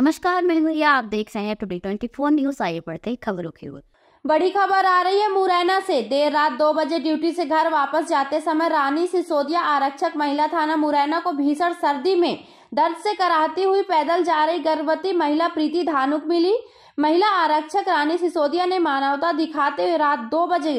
नमस्कार, मैं नूरिया, आप देख रहे हैं टुडे24 न्यूज। आइए बढ़ते खबरों की ओर। बड़ी खबर आ रही है मुरैना से। देर रात 2 बजे ड्यूटी से घर वापस जाते समय रानी सिसोदिया आरक्षक महिला थाना मुरैना को भीषण सर्दी में दर्द से कराहती हुई पैदल जा रही गर्भवती महिला प्रीति धानुक मिली। महिला आरक्षक रानी सिसोदिया ने मानवता दिखाते हुए रात 2 बजे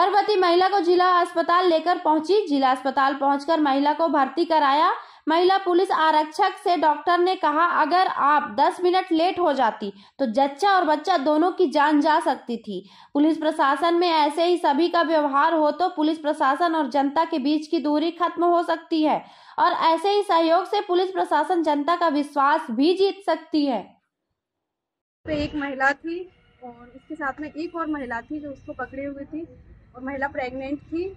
गर्भवती महिला को जिला अस्पताल लेकर पहुंची। जिला अस्पताल पहुंचकर महिला को भर्ती कराया। महिला पुलिस आरक्षक से डॉक्टर ने कहा, अगर आप 10 मिनट लेट हो जाती तो जच्चा और बच्चा दोनों की जान जा सकती थी। पुलिस प्रशासन में ऐसे ही सभी का व्यवहार हो तो पुलिस प्रशासन और जनता के बीच की दूरी खत्म हो सकती है और ऐसे ही सहयोग से पुलिस प्रशासन जनता का विश्वास भी जीत सकती है। एक महिला थी और उसके साथ में एक और महिला थी जो उसको पकड़े हुए थी और महिला प्रेग्नेंट थी।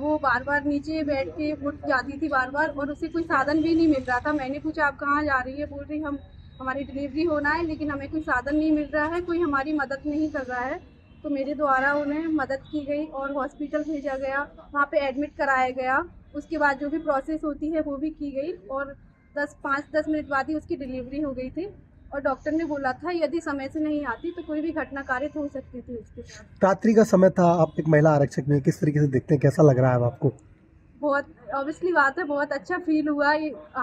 वो बार बार नीचे बैठ के उठ जाती थी बार बार और उसे कोई साधन भी नहीं मिल रहा था। मैंने पूछा, आप कहाँ जा रही है? बोल रही, हमारी डिलीवरी होना है लेकिन हमें कोई साधन नहीं मिल रहा है, कोई हमारी मदद नहीं कर रहा है। तो मेरे द्वारा उन्हें मदद की गई और हॉस्पिटल भेजा गया, वहाँ पे एडमिट कराया गया। उसके बाद जो भी प्रोसेस होती है वो भी की गई और 5-10 मिनट बाद ही उसकी डिलीवरी हो गई थी। और डॉक्टर ने बोला था यदि समय से नहीं आती तो कोई भी घटना कारित हो सकती थी उसके साथ। रात्रि का समय था, आप एक महिला आरक्षक में किस तरीके से देखते हैं, कैसा लग रहा है आपको? बहुत ऑब्वियसली बात है, बहुत अच्छा फील हुआ।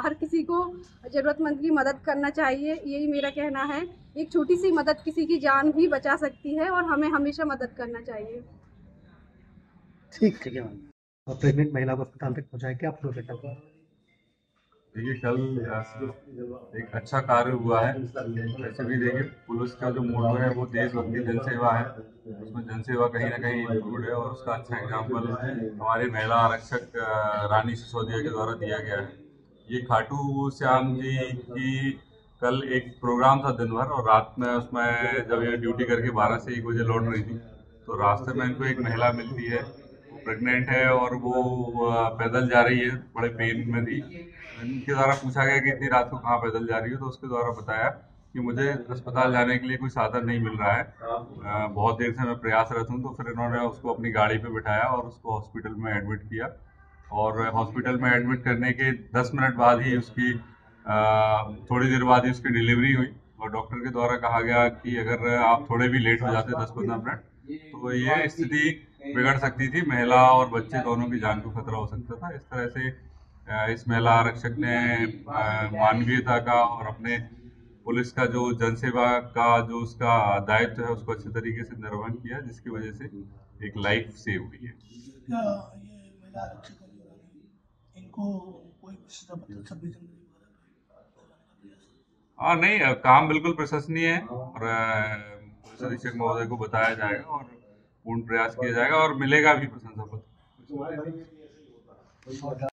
हर किसी को जरूरतमंद की मदद करना चाहिए, यही मेरा कहना है। एक छोटी सी मदद किसी की जान भी बचा सकती है और हमें हमेशा मदद करना चाहिए। ठीक है। प्रेग्नेंट महिला को अस्पताल तक पहुँचाया, क्या प्रोसेस? देखिए, कल एक अच्छा कार्य हुआ है। वैसे भी देखिए, पुलिस का जो मोड है वो देशभक्ति जनसेवा है, उसमें जनसेवा कहीं ना कहीं इंक्लूड है और उसका अच्छा एग्जाम्पल हमारे महिला आरक्षक रानी सिसोदिया के द्वारा दिया गया है। ये खाटू श्याम जी की कल एक प्रोग्राम था दिन भर और रात में उसमें जब ये ड्यूटी करके 12 से 1 बजे लौट रही थी तो रास्ते में इनको एक महिला मिलती है, प्रेग्नेंट है और वो पैदल जा रही है, बड़े पेन में थी। इनके द्वारा पूछा गया कि इतनी रात को कहाँ पैदल जा रही हो, तो उसके द्वारा बताया कि मुझे अस्पताल जाने के लिए कोई साधन नहीं मिल रहा है, बहुत देर से मैं प्रयासरत हूँ। तो फिर इन्होंने उसको अपनी गाड़ी पे बिठाया और उसको हॉस्पिटल में एडमिट किया और हॉस्पिटल में एडमिट करने के 10 मिनट बाद ही उसकी थोड़ी देर बाद ही उसकी डिलीवरी हुई और डॉक्टर के द्वारा कहा गया कि अगर आप थोड़े भी लेट हो जाते 10-15 मिनट तो ये स्थिति बिगड़ सकती थी, महिला और बच्चे दोनों की जान को खतरा हो सकता था। इस तरह से इस महिला आरक्षक ने मानवीयता का और अपने पुलिस का जो जनसेवा का जो उसका दायित्व है उसको अच्छे तरीके से निर्वहन किया, जिसकी वजह से एक लाइफ सेव हुई है। क्या ये महिला आरक्षक इनको कोई हाँ नहीं, काम बिल्कुल प्रशंसनीय है और पुलिस अधीक्षक महोदय को बताया जाएगा और पूर्ण प्रयास किया जाएगा और मिलेगा भी प्रशंसा पत्र।